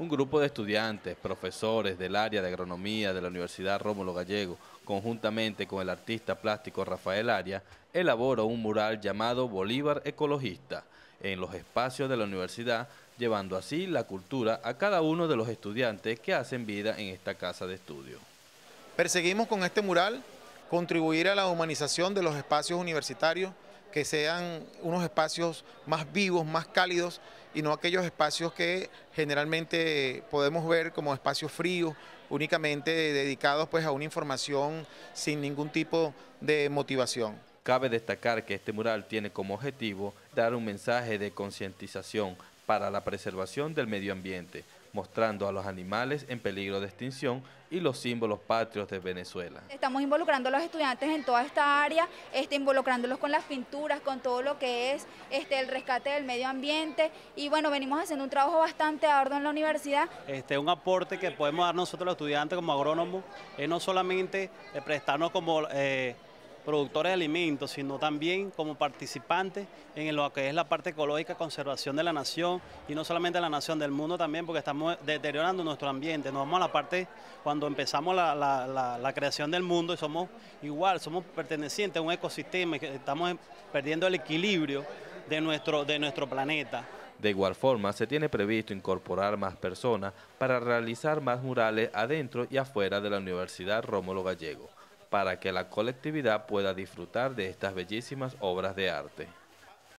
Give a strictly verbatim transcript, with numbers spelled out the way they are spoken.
Un grupo de estudiantes, profesores del área de agronomía de la Universidad Rómulo Gallegos, conjuntamente con el artista plástico Rafael Arias, elaboró un mural llamado Bolívar Ecologista en los espacios de la universidad, llevando así la cultura a cada uno de los estudiantes que hacen vida en esta casa de estudio. Perseguimos con este mural contribuir a la humanización de los espacios universitarios, que sean unos espacios más vivos, más cálidos, y no aquellos espacios que generalmente podemos ver como espacios fríos, únicamente dedicados pues a una información sin ningún tipo de motivación. Cabe destacar que este mural tiene como objetivo dar un mensaje de concientización para la preservación del medio ambiente, mostrando a los animales en peligro de extinción y los símbolos patrios de Venezuela. Estamos involucrando a los estudiantes en toda esta área, este, involucrándolos con las pinturas, con todo lo que es este, el rescate del medio ambiente, y bueno, venimos haciendo un trabajo bastante arduo en la universidad. Este, un aporte que podemos dar nosotros los estudiantes como agrónomos es no solamente prestarnos como eh, productores de alimentos, sino también como participantes en lo que es la parte ecológica, conservación de la nación, y no solamente de la nación, del mundo también, porque estamos deteriorando nuestro ambiente. Nos vamos a la parte, cuando empezamos la, la, la, la creación del mundo, y somos igual, somos pertenecientes a un ecosistema, y estamos perdiendo el equilibrio de nuestro, de nuestro planeta. De igual forma, se tiene previsto incorporar más personas para realizar más murales adentro y afuera de la Universidad Rómulo Gallegos, para que la colectividad pueda disfrutar de estas bellísimas obras de arte.